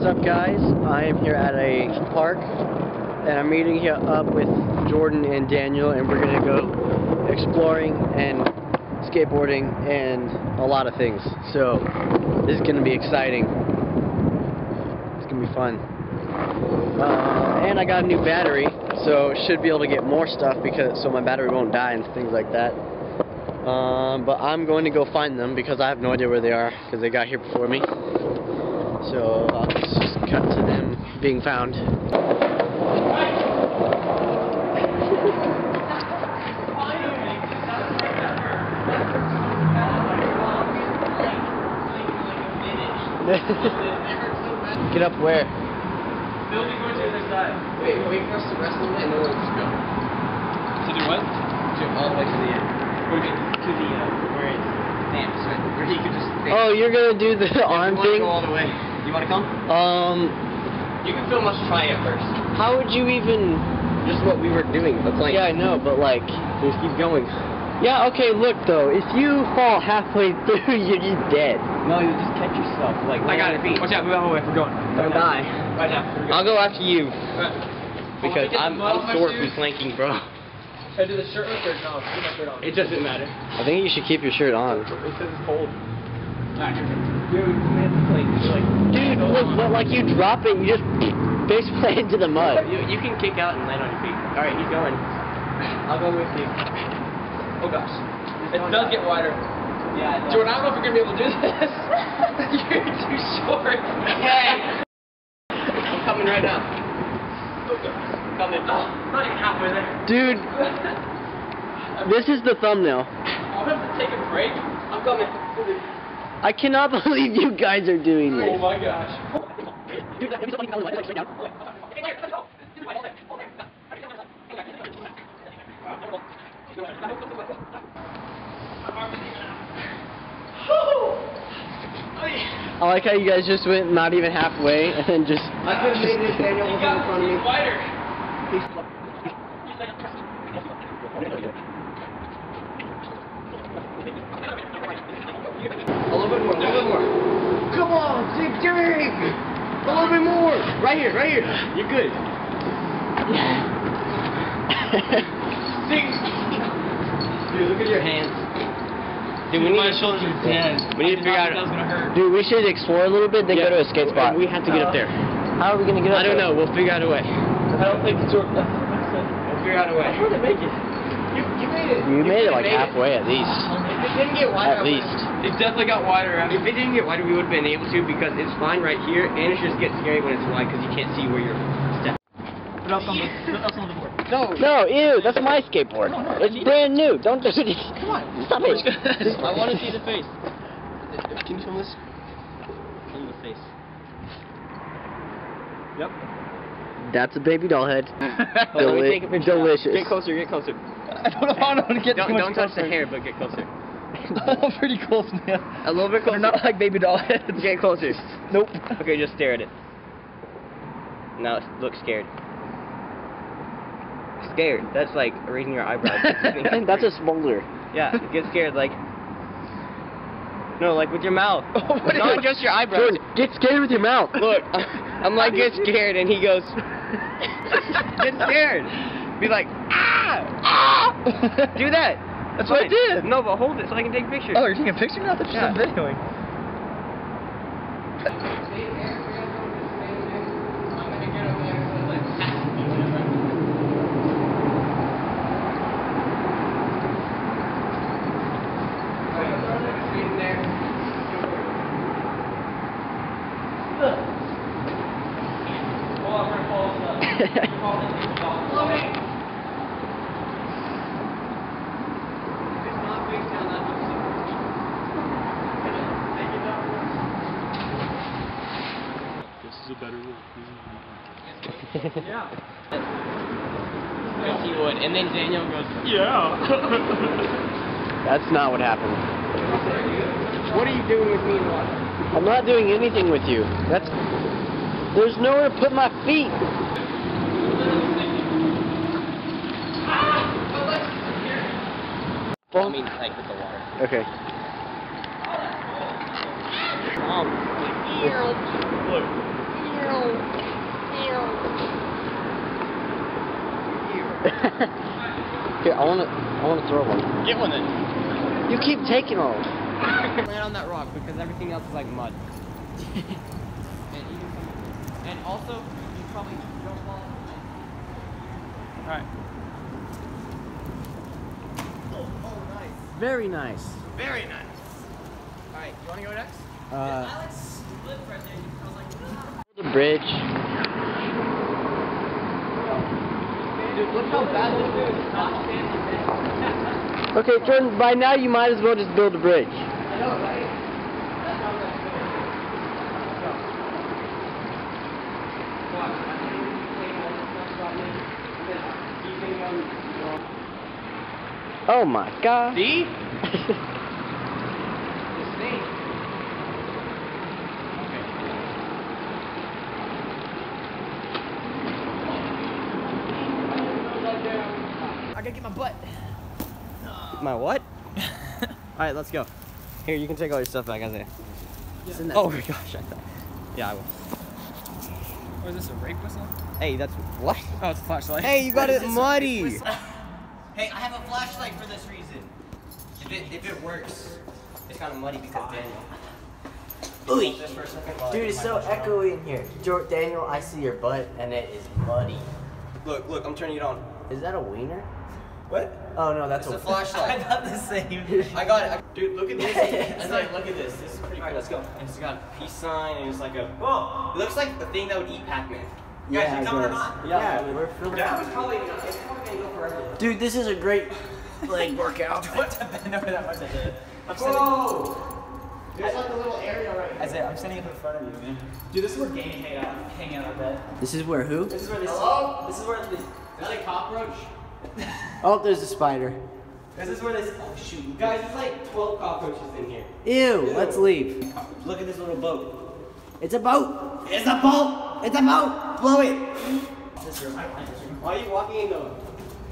What's up, guys? I am here at a park, and I'm meeting here up with Jordan and Daniel, and we're gonna go exploring and skateboarding and a lot of things. So this is gonna be exciting. It's gonna be fun. And I got a new battery, so should be able to get more stuff because my battery won't die and things like that. But I'm going to go find them because I have no idea where they are because they got here before me. So I'll just cut to them being found. Get up where? They'll be going to the other side. Wait for us to rest them and then we'll just go. To do what? To all the way to the end. To the where it's damp, so where he could just stand. Oh, you're gonna do the arm thing? Go all the way. You wanna come? You can film us try it first. How would you even? Just what we were doing. That's like. Yeah, I know, but like. Just keep going. Yeah. Okay. Look, though, if you fall halfway through, you're dead. No, you'll just catch yourself. Like. I got it. Watch out! Move out of the way. We're going. Don't die. Right now. I'll go after you. Right. Because I'm sore from flanking, bro. Should I do the shirtless or no? Keep my shirt on. It doesn't matter. I think you should keep your shirt on. It says it's cold. Alright. Dude, we have to play. Dude, but like you drop it, you just faceplay into the mud. You can kick out and land on your feet. Alright, he's going. I'll go with you. Oh gosh. It does get wider. Yeah, it does. Jordan, I don't know if you're going to be able to do this. You're too short. Hey! I'm coming right now. Oh gosh. Coming. Oh, I'm not even halfway there. Dude. This is the thumbnail. I'm going to have to take a break. I'm coming. I cannot believe you guys are doing this. Oh my gosh. Dude, that was funny. Like straight down. I like how you guys just went not even halfway and then just. I couldn't make this. Daniel was in front of me. Wider. A little bit more. Come on, dig! A little bit more! Right here. You're good. Dig! Dude, look at your hands. Dude, my shoulders are dead. We need to figure out. Dude, we should explore a little bit, then go to a skate spot. We have to get up there. How are we gonna get up there? I don't know, we'll figure out a way. I don't think it's working. We'll figure out a way. I'm going to make it. You made it. You made it like halfway at least. If it didn't get wider, at least. It definitely got wider. If it didn't get wider, we would have been able to because it's fine right here, and it just gets scary when it's wide because you can't see where you're stepping. Put else on the board. No, ew, that's my skateboard. No, it's brand new. Don't do it. Come on. Stop it. I want to see the face. Can you film this? Show the face. Yep. That's a baby doll head. Delicious. Get closer. I don't want to get too much closer. Don't touch the hair, but get closer. I'm pretty close, man. A little bit closer. They're not like baby doll heads. Get closer. Nope. Okay, just stare at it. Now look scared. Scared. That's like raising your eyebrows. That's a smoulder. Yeah, get scared like. No, like with your mouth. Not just your eyebrows. Dude, get scared with your mouth. Look, I'm like get scared, and he goes. Get scared. Be like, ah! Do that. That's what I did. No, but hold it so I can take pictures. Oh, you're taking a picture now? That's just videoing. Yeah. Yes, he would. And then Daniel goes, yeah. That's not what happened. What are you doing with me and water? I'm not doing anything with you. There's nowhere to put my feet. I mean, like with the water. Okay. Oh, that's cool. Look. Here, I want to throw one. Get one then. You keep taking all. Land on that rock because everything else is like mud. And also, you probably don't fall. All right. Oh, nice. Very nice. Very nice. All right, you want to go next? Alex lived right there. I was like, the bridge. Dude, look how bad this dude is not standing there. Okay, Jordan, by now you might as well just build a bridge. I know, right? That's how that's good. Oh my god. See? This thing. Okay. I gotta get my butt. My what? Alright, let's go. Here, you can take all your stuff back, Isaiah. Yeah. Oh my gosh, I thought. Yeah, I will. Or is this a rape whistle? Hey, that's what? Oh, it's a flashlight. Hey, you got it muddy. Hey, I have a flashlight for this reason. If it works, it's kind of muddy because Daniel. Dude, it's so echoey in here. Daniel, I see your butt and it is muddy. Look, I'm turning it on. Is that a wiener? What? Oh no, that's a flashlight. I got the same. I got it. Dude, look at this. It's like, look at this. This is pretty cool. Let's go. And it's got a peace sign and it's like a. Whoa! It looks like the thing that would eat Pac-Man. Yeah, guys, you coming or not? Yeah, we're filming. That was probably not. It's probably gonna go forever. Dude, this is a great leg workout. What? I bend over that much. I did. Whoa! There's like a little area right here. Isaiah, I'm standing up in front of you, man. Dude, this is where Danny hang out, I bet. This is where who? This is where this. Hello? This is where this. Is that a cockroach? Oh, there's a spider. This is where this. Oh shoot, guys! There's like 12 cockroaches in here. Ew! Let's leave. Look at this little boat. It's a boat. It's a boat. It's a boat. Blow it. Why are you walking in the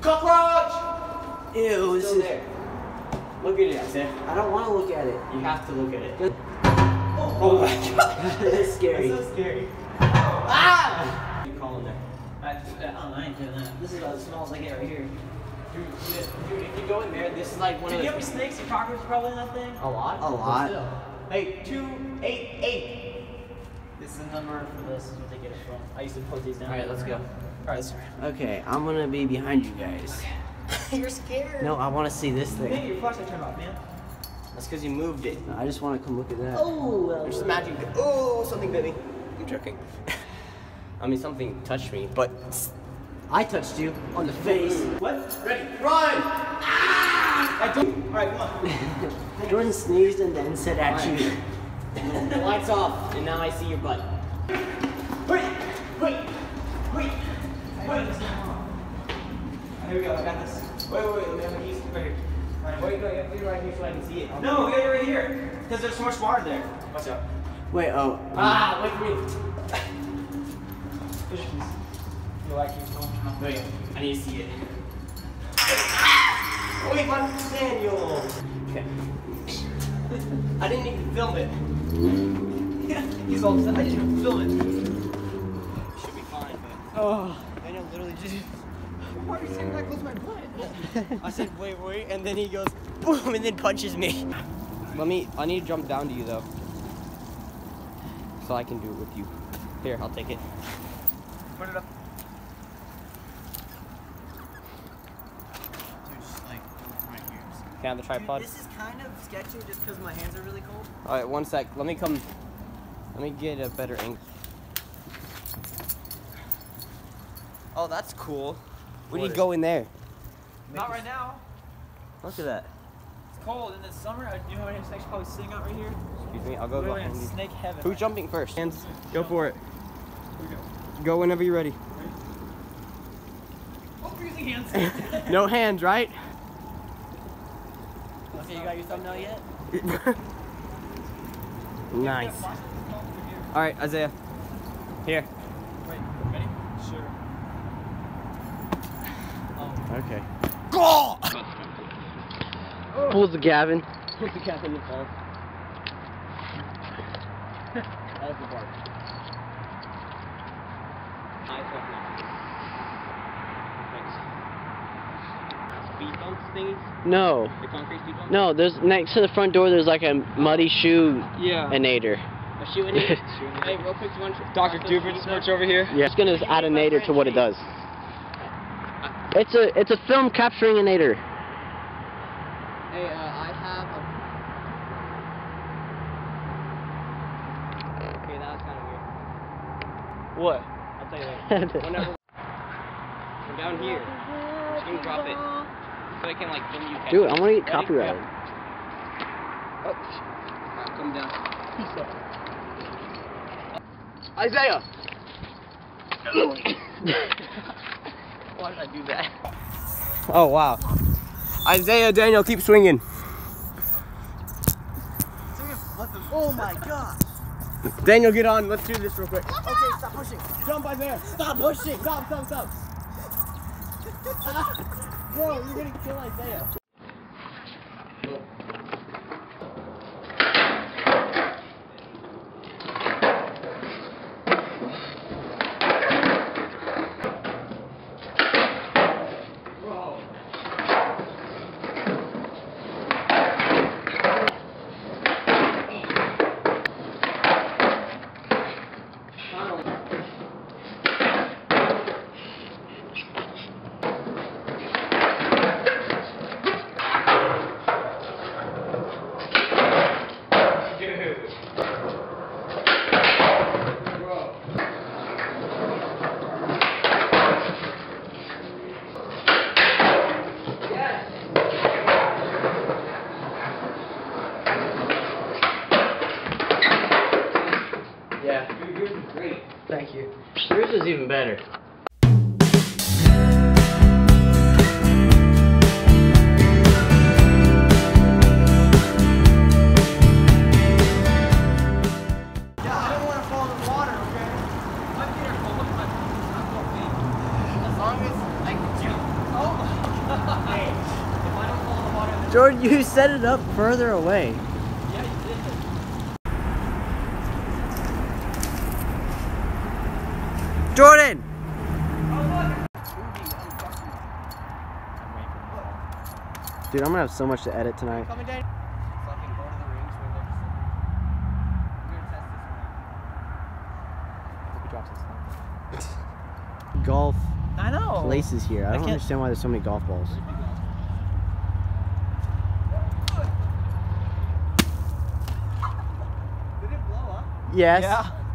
cockroach? Ew! It's still there. Look at it, Isaiah. I don't want to look at it. You have to look at it. Oh my god! This is scary. That's so scary. Ah! You call in there. This is what it smells like out here. Dude, if you go in there, this is like one of the... Did you have any snakes and cockroaches probably in that thing? A lot. Still. Hey, 288. This is the number for this. This is what they get it from. I used to put these down. Alright, let's go. Alright, sorry. Okay, I'm going to be behind you guys. Okay. You're scared. No, I want to see this thing. Hey, your flashlight turned off, man. That's because you moved it. No, I just want to come look at that. Oh, there's some magic. Oh, something bit me. I'm joking. I mean, something touched me, but I touched you on the face. What? Ready? Run! Ah! I don't. All right, come on. Jordan sneezed and then said at you. The lights off, and now I see your butt. Wait. Here we go. I got this. Wait. We have a piece right here. Wait, no, you have to be right here so I can see it. No, we got it right here. Because there's so much water there. Watch out. Wait. Oh. Ah! Wait for me. You like it? Wait, I need to see it. Ah! Wait, my Daniel! Okay. I didn't even film it. He's all upset. I didn't even film it. Should be fine, but. Oh. Daniel literally just. Why are you saying that close to my butt? I said, wait, and then he goes, boom, and then punches me. I need to jump down to you, though. So I can do it with you. Here, I'll take it. Put it up. Dude, just like right here. Can I have the tripod? Dude, this is kind of sketchy just because my hands are really cold. Alright, one sec. Let me get a better angle. Oh, that's cool. What do you go in there? Not right now. Look at that. It's cold in the summer. You know how many snakes probably sitting out right here? Excuse me, I'll go behind you. Snake heaven. Who's jumping first? Hands, go for it. Here we go. Go whenever you're ready. Oh, freezing hands. No hands, right? Okay, you got your thumbnail yet? Nice. Alright, Isaiah. Here. Wait, ready? Sure. Oh. Okay. Go! Oh. Pulls the Gavin. Pulls the Gavin in the phone. That was the bark. speed bumps thingies? No. The concrete speed bumps? No, there's next to the front door there's like a muddy shoe inator. A shoe inator? Hey, real quick, do you want to Dr. Duper just merged over here? Yeah. I'm just going to add a nator to what it does. It's a film capturing inator. Hey, I have a... Okay, that was kind of weird. What? I'll tell you later. Whenever we're down here, just gonna drop it. So I can like film you. Dude, I want to get copyrighted. Oh, I'll come down. Peace out. Isaiah! Why did I do that? Oh, wow. Isaiah Daniel, keep swinging. Oh my god. Daniel, get on. Let's do this real quick. Okay, stop pushing. Jump by there. Stop pushing. Stop. Bro, you're going to kill Isaiah. Thank you. Yours is even better. Jordan, you set it up further away. Yeah, you did. Jordan! Dude, I'm gonna have so much to edit tonight. Golf places here. I don't understand why there's so many golf balls. Yes. Yeah.